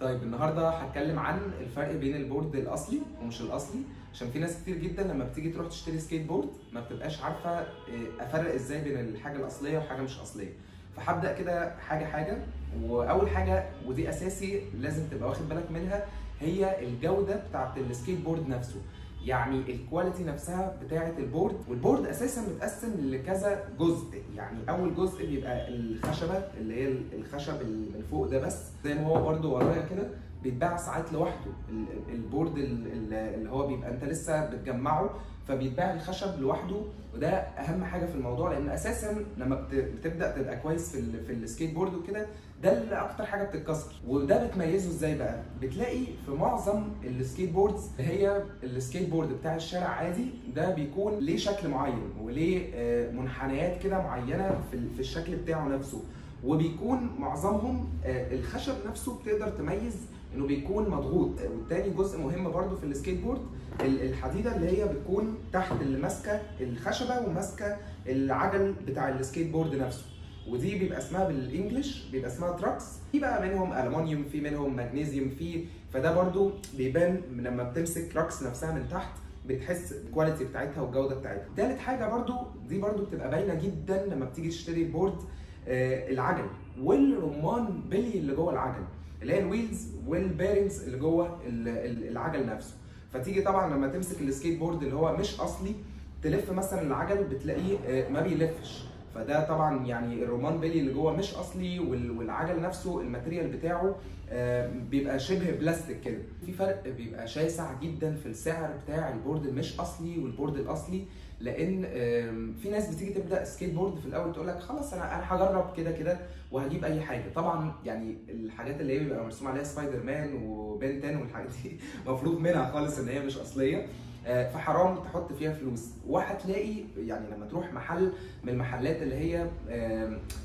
طيب النهارده هتكلم عن الفرق بين البورد الاصلي ومش الاصلي، عشان في ناس كتير جدا لما بتيجي تروح تشتري سكيت بورد ما بتبقاش عارفه افرق ازاي بين الحاجه الاصليه وحاجه مش اصليه. فهبدا كده حاجه حاجه، واول حاجه ودي اساسي لازم تبقى واخد بالك منها هي الجوده بتاعه السكيت بورد نفسه، يعني الكواليتي نفسها بتاعه البورد. والبورد اساسا متقسم لكذا جزء، يعني اول جزء بيبقى الخشبه اللي هي الخشب اللي من فوق ده بس، زي ما هو برده ورايا كده بيتباع ساعات لوحده. البورد اللي هو بيبقى انت لسه بتجمعه فبيتباع الخشب لوحده، وده اهم حاجه في الموضوع، لان اساسا لما بتبدا تبقى كويس في السكيت بورد وكده ده اللي اكتر حاجه بتتكسر. وده بتميزه ازاي بقى؟ بتلاقي في معظم السكيت بوردز هي السكيت بورد بتاع الشارع عادي ده بيكون ليه شكل معين وليه منحنيات كده معينه في الشكل بتاعه نفسه، وبيكون معظمهم الخشب نفسه بتقدر تميز انه بيكون مضغوط. والتاني جزء مهم برضو في السكيت بورد الحديده اللي هي بتكون تحت اللي ماسكه الخشبه وماسكه العجل بتاع السكيت بورد نفسه، ودي بيبقى اسمها بالانجلش بيبقى اسمها تراكس. في بقى منهم ألمونيوم، في منهم مغنيسيوم، في فده برضو بيبان لما بتمسك تراكس نفسها من تحت بتحس الكواليتي بتاعتها والجوده بتاعتها. تالت حاجه برضو دي برضو بتبقى باينه جدا لما بتيجي تشتري بورد، العجل والرمان بلي اللي جوه العجل اللي هي الويلز والبيرنجز اللي جوه العجل نفسه. فتيجي طبعا لما تمسك السكيت بورد اللي هو مش اصلي تلف مثلا العجل بتلاقيه ما بيلفش، فده طبعا يعني الرومان بيلي اللي جوه مش اصلي، والعجل نفسه الماتيريال بتاعه بيبقى شبه بلاستيك كده. في فرق بيبقى شاسع جدا في السعر بتاع البورد المش اصلي والبورد الاصلي، لان في ناس بتيجي تبدا سكيت بورد في الاول تقول لك خلاص انا هجرب كده كده وهجيب اي حاجه. طبعا يعني الحاجات اللي هي بيبقى مرسوم عليها سبايدر مان وبنتان والحاجات دي مفروض منها خالص ان هي مش اصليه، فحرام تحط فيها فلوس. وهتلاقي يعني لما تروح محل من المحلات اللي هي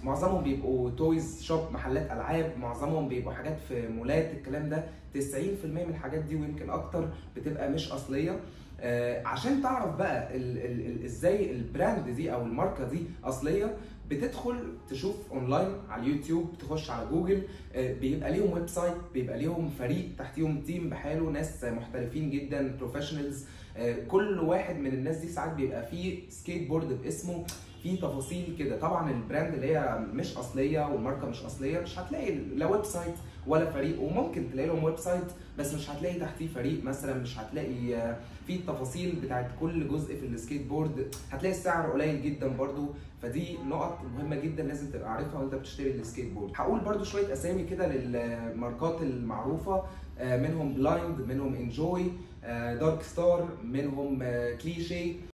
معظمهم بيبقوا تويز شوب، محلات العاب، معظمهم بيبقوا حاجات في مولات، الكلام ده 90% من الحاجات دي ويمكن اكتر بتبقى مش اصليه. عشان تعرف بقى ازاي البراند دي او الماركه دي اصليه بتدخل تشوف اونلاين على اليوتيوب، تخش على جوجل، بيبقى ليهم ويب سايت، بيبقى ليهم فريق تحتيهم تيم بحاله، ناس محترفين جدا بروفيشنالز. كل واحد من الناس دي ساعات بيبقى فيه سكيت بورد باسمه، فيه تفاصيل كده. طبعا البراند اللي هي مش اصليه والماركه مش اصليه مش هتلاقي لا ويب سايت ولا فريق، وممكن تلاقي لهم ويب سايت بس مش هتلاقي تحتيه فريق مثلا، مش هتلاقي فيه التفاصيل بتاعت كل جزء في السكيت بورد، هتلاقي السعر قليل جدا برضو. فدي نقط مهمه جدا لازم تبقى عارفها وانت بتشتري السكيت بورد. هقول برضو شويه اسامي كده للماركات المعروفه، منهم بلايند، منهم انجوي، دارك ستار، منهم كليشيه،